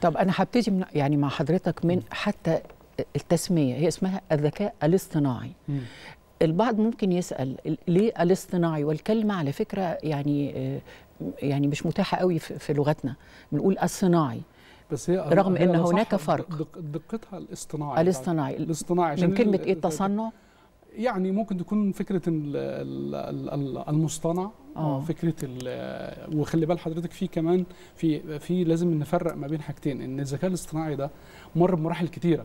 طب أنا هبتدي يعني مع حضرتك من حتى التسمية، هي اسمها الذكاء الاصطناعي. البعض ممكن يسأل ليه الاصطناعي، والكلمة على فكرة يعني مش متاحة قوي في لغتنا، بنقول الصناعي بس هي رغم ان هناك فرق. دقتها الاصطناعي. الاصطناعي من كلمة ايه؟ التصنع يعني ممكن تكون فكرة المصطنع، فكرة وخلي بال حضرتك فيه كمان في لازم نفرق ما بين حاجتين، ان الذكاء الاصطناعي ده مر بمراحل كتيرة،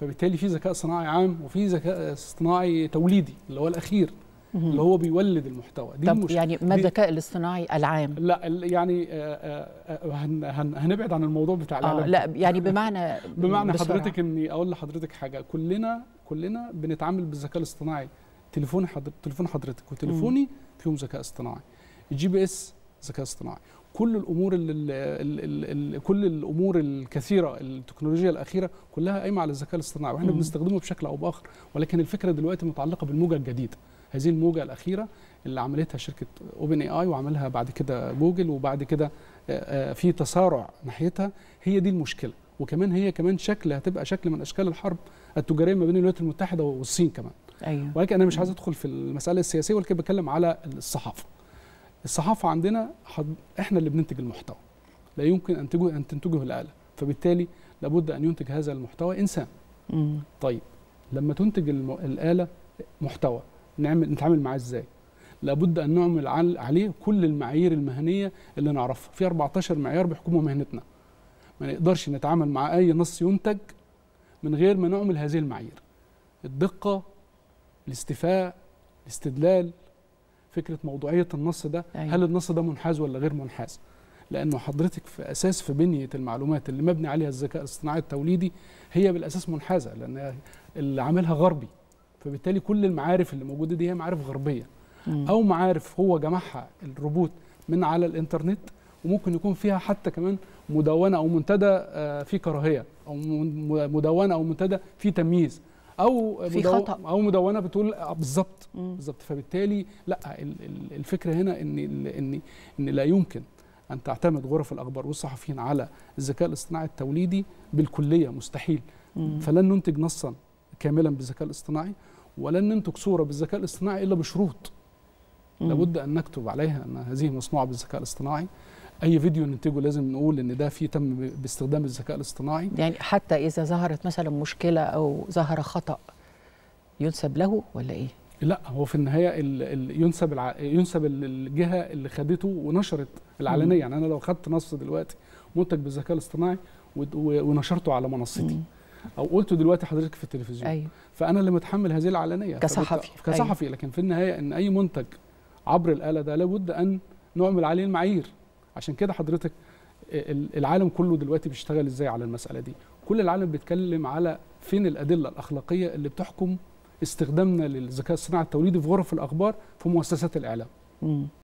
فبالتالي في ذكاء صناعي عام وفي ذكاء اصطناعي توليدي اللي هو الأخير اللي هو بيولد المحتوى. دي طب يعني ما الذكاء الاصطناعي العام؟ لا يعني هنبعد عن الموضوع بتاع العالم. لا يعني بمعنى بسرعة. حضرتك اني اقول لحضرتك حاجه، كلنا بنتعامل بالذكاء الاصطناعي. تليفون حضرتك وتليفوني فيهم ذكاء اصطناعي، الجي بي اس ذكاء اصطناعي، كل الامور كل الامور الكثيره التكنولوجيا الاخيره كلها قايمه على الذكاء الاصطناعي، واحنا بنستخدمه بشكل او باخر، ولكن الفكره دلوقتي متعلقه بالموجه الجديده. هذه الموجة الأخيرة اللي عملتها شركة أوبن أي آي وعملها بعد كده جوجل، وبعد كده في تسارع ناحيتها. هي دي المشكلة، وكمان هي كمان هتبقى شكل من أشكال الحرب التجارية ما بين الولايات المتحدة والصين كمان. أيوة. ولكن أنا مش عايز أدخل في المسألة السياسية، ولكن بتكلم على الصحافة. الصحافة عندنا إحنا اللي بننتج المحتوى، لا يمكن أن تنتجه الآلة، فبالتالي لابد أن ينتج هذا المحتوى إنسان. طيب لما تنتج الآلة محتوى نتعامل معاه ازاي؟ لابد ان نعمل عليه كل المعايير المهنيه اللي نعرفها، في 14 معيار بيحكموا مهنتنا. ما نقدرش نتعامل مع اي نص ينتج من غير ما نعمل هذه المعايير: الدقه، الاستيفاء، الاستدلال، فكره موضوعيه النص ده، هل النص ده منحاز ولا غير منحاز؟ لانه حضرتك في اساس في بنيه المعلومات اللي مبني عليها الذكاء الاصطناعي التوليدي هي بالاساس منحازه، لان اللي عاملها غربي، فبالتالي كل المعارف اللي موجوده دي هي معارف غربيه او معارف هو جمعها الروبوت من على الانترنت، وممكن يكون فيها حتى كمان مدونه او منتدى في كراهيه، او مدونه او منتدى في تمييز، او في خطأ، او مدونه بتقول بالظبط بالظبط. فبالتالي لا، الفكره هنا ان لا يمكن ان تعتمد غرف الاخبار والصحفيين على الذكاء الاصطناعي التوليدي بالكليه، مستحيل. فلن ننتج نصا كاملا بالذكاء الاصطناعي، ولن ننتج صورة بالذكاء الاصطناعي إلا بشروط لابد أن نكتب عليها أن هذه مصنوعة بالذكاء الاصطناعي. أي فيديو ننتجه لازم نقول إن ده فيه تم باستخدام الذكاء الاصطناعي. يعني حتى إذا ظهرت مثلا مشكلة أو ظهر خطأ ينسب له ولا إيه؟ لا، هو في النهاية ينسب الجهة اللي خدته ونشرت العلنية. يعني أنا لو خدت نص دلوقتي منتج بالذكاء الاصطناعي ونشرته على منصتي أو قلته دلوقتي حضرتك في التلفزيون، فأنا اللي متحمل هذه العلنية كصحفي. لكن في النهاية إن أي منتج عبر الآلة ده لابد أن نعمل عليه المعايير. عشان كده حضرتك العالم كله دلوقتي بيشتغل إزاي على المسألة دي. كل العالم بيتكلم على فين الأدلة الأخلاقية اللي بتحكم استخدامنا للذكاء الصناعي التوليدي في غرف الأخبار في مؤسسات الإعلام.